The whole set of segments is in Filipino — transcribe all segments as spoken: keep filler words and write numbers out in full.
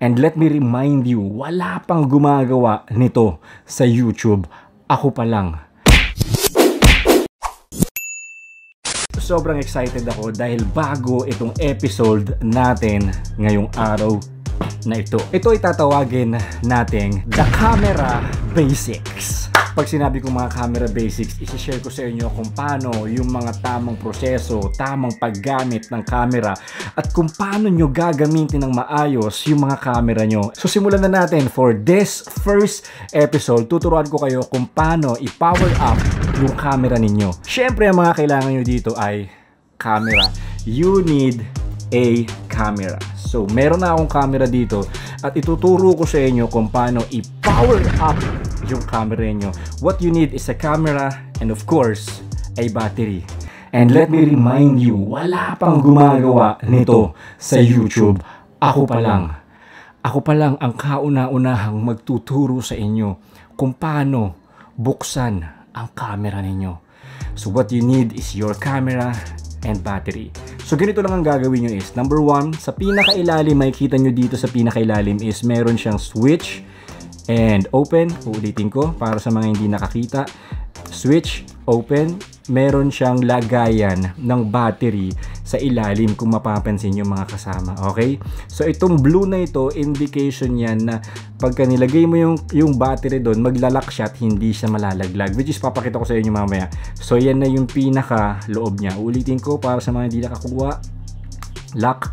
And let me remind you, wala pang gumagawa nito sa YouTube. Ako pa lang. Sobrang excited ako dahil bago itong episode natin ngayong araw na ito. Ito ay tatawagin nating The Camera Basics. Pag sinabi ko mga camera basics, isi-share ko sa inyo kung paano yung mga tamang proseso, tamang paggamit ng camera at kung paano nyo gagamitin ng maayos yung mga camera nyo. So simulan na natin. For this first episode, tuturuan ko kayo kung paano i-power up yung camera ninyo. Siyempre, ang mga kailangan nyo dito ay camera. You need a camera. So meron na akong camera dito at ituturo ko sa inyo kung paano i-power up yung camera nyo. What you need is a camera and of course, a battery. And let me remind you, wala pang gumagawa nito sa YouTube. Ako pa lang. Ako pa lang ang kauna-unahang magtuturo sa inyo kung paano buksan ang camera ninyo. So what you need is your camera and battery. So ganito lang ang gagawin nyo is, number one, sa pinakailalim, makikita nyo dito sa pinakailalim is meron siyang switch and open. Uulitin ko para sa mga hindi nakakita. Switch, open. Meron siyang lagayan ng battery sa ilalim kung mapapansin yung mga kasama. Okay? So itong blue na ito, indication yan na pagka nilagay mo yung, yung battery doon, maglalak siya at hindi siya malalaglag. Which is papakita ko sa inyo mamaya. So yan na yung pinaka loob niya. Uulitin ko para sa mga hindi nakakuha. Lock.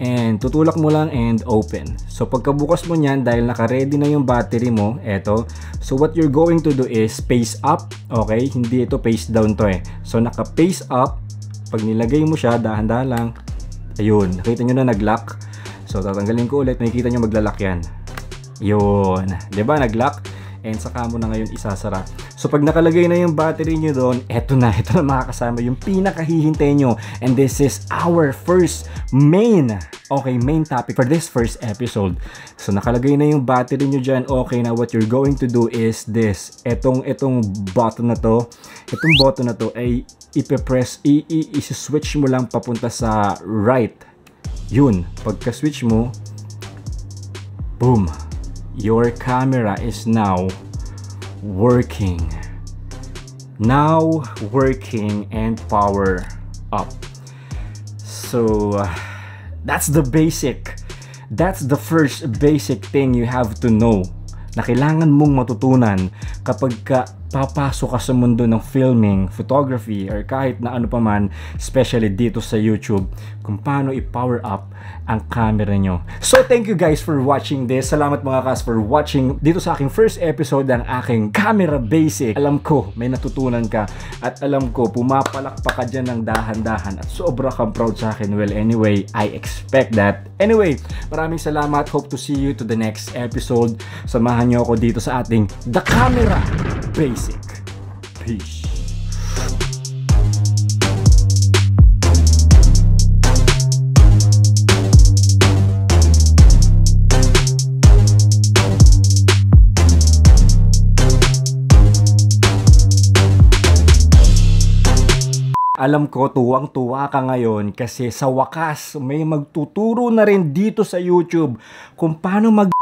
And tutulak mo lang and open. So pagkabukas mo nyan, dahil naka-ready na yung battery mo, eto. So what you're going to do is face up, okay? Hindi ito face down to eh. So naka-face up, pag nilagay mo siya, dahan-dahan lang. Ayun, nakita nyo na nag-lock. So tatanggalin ko ulit, nakikita nyo maglalak yan. Yun, diba nag-lock? And saka mo na ngayon isasara. So pag nakalagay na yung battery nyo doon, eto na, eto na makakasama yung pinakahihintay nyo. And this is our first main, okay, main topic for this first episode. So nakalagay na yung battery nyo dyan, okay na. What you're going to do is this, etong, etong button na to, etong button na to ay ipipress, i-switch mo lang papunta sa right. Yun, pagka-switch mo, boom, your camera is now working. Now working and power up. So uh, that's the basic. That's the first basic thing you have to know na kailangan mong matutunan kapag ka papasok ka sa mundo ng filming, photography, or kahit na ano paman, especially dito sa YouTube, kung paano i-power up ang camera nyo. So thank you guys for watching this. Salamat mga kas for watching dito sa aking first episode ng aking camera basic. Alam ko may natutunan ka at alam ko pumapalakpak ka dyan ng dahan-dahan at sobra kang proud sa akin. Well anyway, I expect that. Anyway, maraming salamat. Hope to see you to the next episode. Samahan nyo ako dito sa ating The Camera Basic. Peace. Alam ko, tuwang-tuwa ka ngayon kasi sa wakas may magtuturo na rin dito sa YouTube kung paano mag-